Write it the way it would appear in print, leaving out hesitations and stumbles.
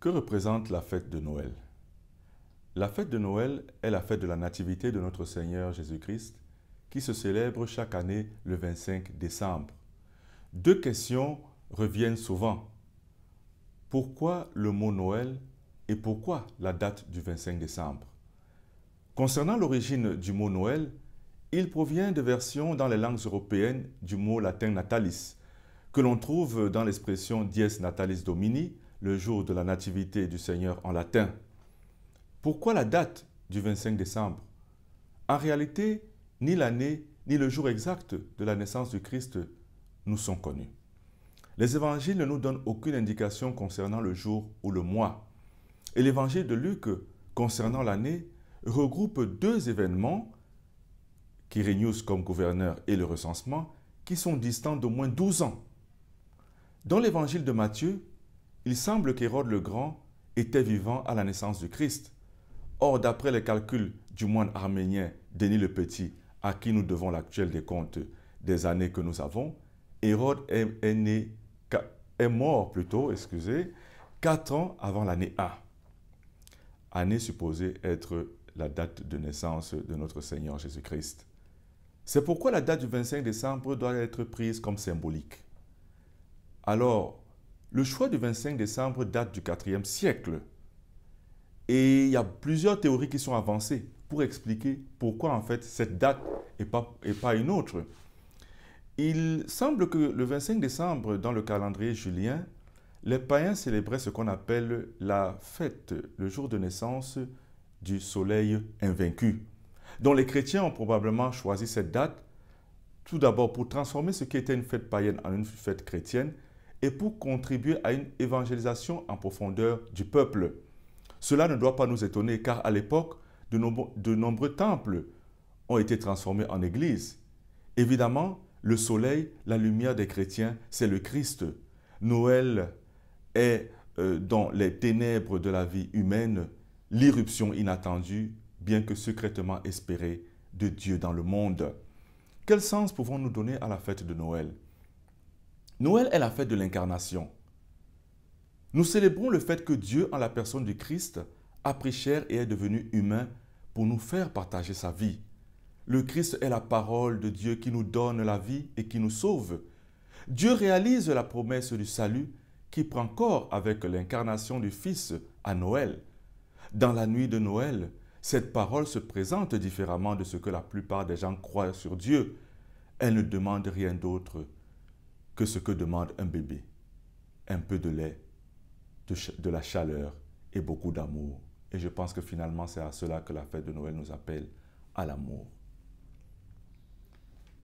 Que représente la fête de Noël? La fête de Noël est la fête de la nativité de notre Seigneur Jésus-Christ qui se célèbre chaque année le 25 décembre. Deux questions reviennent souvent. Pourquoi le mot Noël et pourquoi la date du 25 décembre? Concernant l'origine du mot Noël, il provient de versions dans les langues européennes du mot latin natalis, que l'on trouve dans l'expression dies natalis domini, le jour de la nativité du Seigneur en latin. Pourquoi la date du 25 décembre? En réalité, ni l'année ni le jour exact de la naissance du Christ nous sont connus. Les évangiles ne nous donnent aucune indication concernant le jour ou le mois. Et l'évangile de Luc, concernant l'année, regroupe deux événements, Quirinius comme gouverneur et le recensement, qui sont distants d'au moins 12 ans. Dans l'évangile de Matthieu, il semble qu'Hérode le Grand était vivant à la naissance du Christ. Or, d'après les calculs du moine arménien Denis le Petit, à qui nous devons l'actuel décompte des années que nous avons, Hérode est mort 4 ans avant l'année A, année supposée être la date de naissance de notre Seigneur Jésus-Christ. C'est pourquoi la date du 25 décembre doit être prise comme symbolique. Alors, le choix du 25 décembre date du IVe siècle. Et il y a plusieurs théories qui sont avancées pour expliquer pourquoi en fait cette date et pas une autre. Il semble que le 25 décembre, dans le calendrier julien, les païens célébraient ce qu'on appelle la fête, le jour de naissance du soleil invaincu, dont les chrétiens ont probablement choisi cette date, tout d'abord pour transformer ce qui était une fête païenne en une fête chrétienne, et pour contribuer à une évangélisation en profondeur du peuple. Cela ne doit pas nous étonner car à l'époque, de nombreux temples ont été transformés en églises. Évidemment, le soleil, la lumière des chrétiens, c'est le Christ. Noël est dans les ténèbres de la vie humaine, l'irruption inattendue, bien que secrètement espérée, de Dieu dans le monde. Quel sens pouvons-nous donner à la fête de Noël? Noël est la fête de l'incarnation. Nous célébrons le fait que Dieu, en la personne du Christ, a pris chair et est devenu humain pour nous faire partager sa vie. Le Christ est la parole de Dieu qui nous donne la vie et qui nous sauve. Dieu réalise la promesse du salut qui prend corps avec l'incarnation du Fils à Noël. Dans la nuit de Noël, cette parole se présente différemment de ce que la plupart des gens croient sur Dieu. Elle ne demande rien d'autre que ce que demande un bébé, un peu de lait, de la chaleur et beaucoup d'amour. Et je pense que finalement, c'est à cela que la fête de Noël nous appelle, à l'amour.